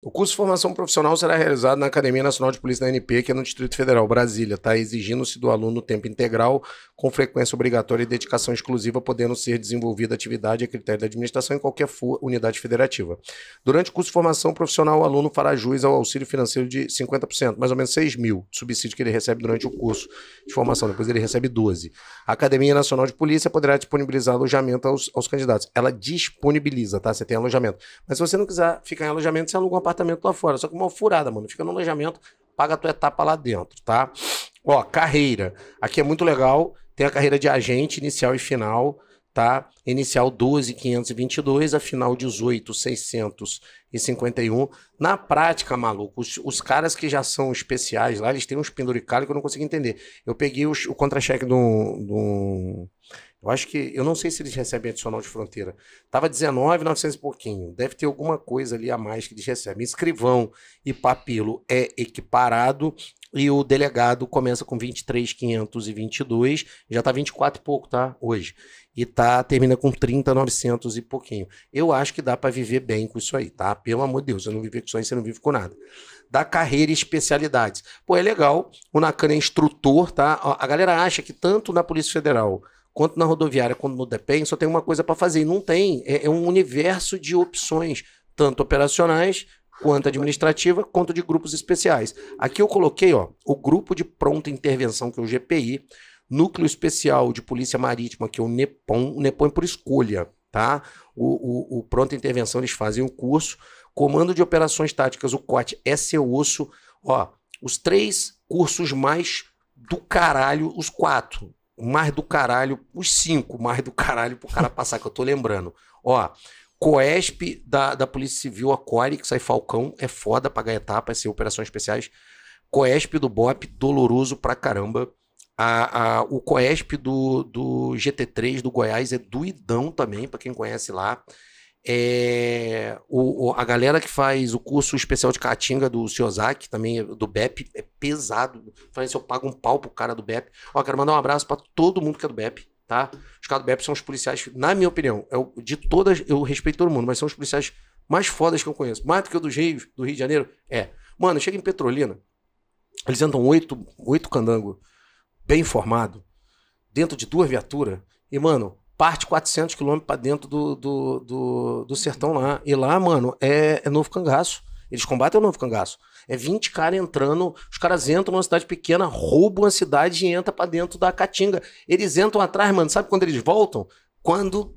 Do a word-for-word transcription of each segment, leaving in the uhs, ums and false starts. O curso de formação profissional será realizado na Academia Nacional de Polícia da A N P, que é no Distrito Federal, Brasília, tá? Exigindo-se do aluno tempo integral, com frequência obrigatória e dedicação exclusiva, podendo ser desenvolvida atividade a critério da administração em qualquer unidade federativa. Durante o curso de formação profissional, o aluno fará jus ao auxílio financeiro de cinquenta por cento, mais ou menos seis mil, subsídio que ele recebe durante o curso de formação, depois ele recebe doze. A Academia Nacional de Polícia poderá disponibilizar alojamento aos, aos candidatos. Ela disponibiliza, tá? Você tem alojamento. Mas se você não quiser ficar em alojamento, você aluga uma apartamento lá fora, só que uma furada, mano, fica no alojamento, paga a tua etapa lá dentro, tá? Ó, carreira, aqui é muito legal, tem a carreira de agente inicial e final, tá? Inicial doze mil quinhentos e vinte e dois, a final dezoito mil seiscentos e cinquenta e um. Na prática, maluco, os, os caras que já são especiais lá, eles têm uns penduricalhos que eu não consigo entender. Eu peguei os, o contra-cheque do, do... Eu acho que... Eu não sei se eles recebem adicional de fronteira. Tava dezenove mil e novecentos e pouquinho. Deve ter alguma coisa ali a mais que eles recebem. Escrivão e papilo é equiparado e o delegado começa com vinte e três mil quinhentos e vinte e dois. Já tá vinte e quatro e pouco, tá? Hoje. E tá, termina com trinta mil e novecentos e pouquinho. Eu acho que dá pra viver bem com isso aí, tá? Pelo amor de Deus, você não vive com isso aí, você não vive com nada. Da carreira e especialidades. Pô, é legal. O NACAN é instrutor, tá? A galera acha que tanto na Polícia Federal... quanto na rodoviária, quanto no D P E M, só tem uma coisa para fazer. E não tem. É, é um universo de opções, tanto operacionais, quanto administrativa, quanto de grupos especiais. Aqui eu coloquei ó, o grupo de pronta intervenção, que é o G P I, núcleo especial de polícia marítima, que é o NEPOM. O NEPOM é por escolha, tá? O, o, o pronta intervenção, eles fazem o curso. Comando de operações táticas, o C O A T, é seu osso. Ó, os três cursos mais do caralho, os quatro. Mais do caralho, os cinco mais do caralho pro cara passar, que eu tô lembrando. Ó, COESP da, da Polícia Civil, a Core, que sai Falcão, é foda, pagar etapa, é ser operações especiais. COESP do BOPE, doloroso pra caramba. A, a, o COESP do, do G T três do Goiás é doidão também, pra quem conhece lá. É, o, a galera que faz o curso especial de Caatinga do Siozaki, também do B E P, é pesado. Falei, se eu pago um pau pro cara do B E P. Ó, quero mandar um abraço pra todo mundo que é do B E P, tá? Os caras do B E P são os policiais, na minha opinião, eu, de todas, eu respeito todo mundo, mas são os policiais mais fodas que eu conheço. Mais do que o dos Rios, do Rio de Janeiro, é. Mano, chega em Petrolina, eles andam oito, oito candango, bem formado, dentro de duas viaturas, e, mano, parte quatrocentos quilômetros pra dentro do, do, do, do sertão lá. E lá, mano, é, é novo cangaço. Eles combatem o novo cangaço. É vinte caras entrando, os caras entram numa cidade pequena, roubam a cidade e entram pra dentro da Caatinga. Eles entram atrás, mano, sabe quando eles voltam? Quando...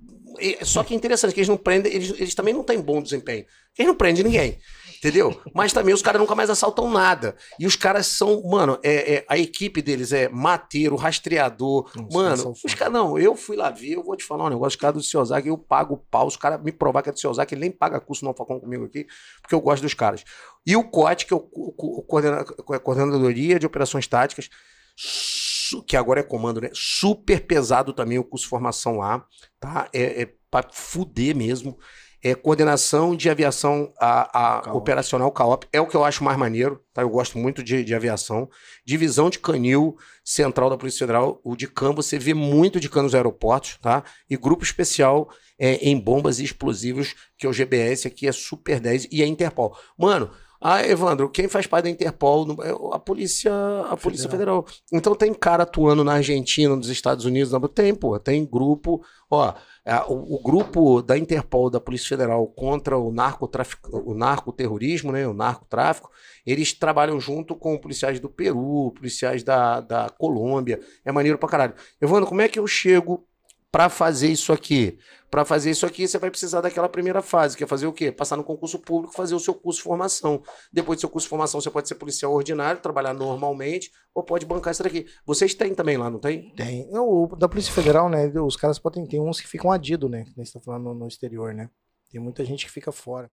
Só que é interessante que eles não prendem, eles, eles também não têm bom desempenho. Eles não prendem ninguém, entendeu? Mas também os caras nunca mais assaltam nada. E os caras são, mano, é, é, a equipe deles é mateiro, rastreador. Nossa, mano, os caras, não, eu fui lá ver, eu vou te falar um negócio, os caras do Siozaki, eu pago o pau, os caras me provar que é do Siozaki, ele nem paga curso não Falcão comigo aqui, porque eu gosto dos caras. E o C O T, que é o, o, o coordena, a Coordenadoria de Operações Táticas, que agora é comando, né? Super pesado também o curso de formação lá, tá? É, é pra fuder mesmo. É coordenação de aviação a, a operacional C A O P, é o que eu acho mais maneiro, tá? Eu gosto muito de, de aviação. Divisão de canil central da Polícia Federal, o DICAM, você vê muito DICAM nos aeroportos, tá? E grupo especial é, em bombas e explosivos, que é o G B S, aqui é Super dez e é Interpol. Mano, ah, Evandro, quem faz parte da Interpol? A Polícia, a Polícia Federal. Federal. Então tem cara atuando na Argentina, nos Estados Unidos, não? Tem, pô, tem grupo, ó, a, o, o grupo da Interpol, da Polícia Federal, contra o narcotrafic, o narcoterrorismo, né, o narcotráfico, eles trabalham junto com policiais do Peru, policiais da, da Colômbia, é maneiro pra caralho. Evandro, como é que eu chego pra fazer isso aqui? Para fazer isso aqui, você vai precisar daquela primeira fase, que é fazer o quê? Passar no concurso público, fazer o seu curso de formação. Depois do seu curso de formação, você pode ser policial ordinário, trabalhar normalmente, ou pode bancar isso daqui. Vocês têm também lá, não tem? Tem. Não, da Polícia Federal, né, os caras podem ter uns que ficam adido, né, que a gente tá falando no exterior, né. Tem muita gente que fica fora.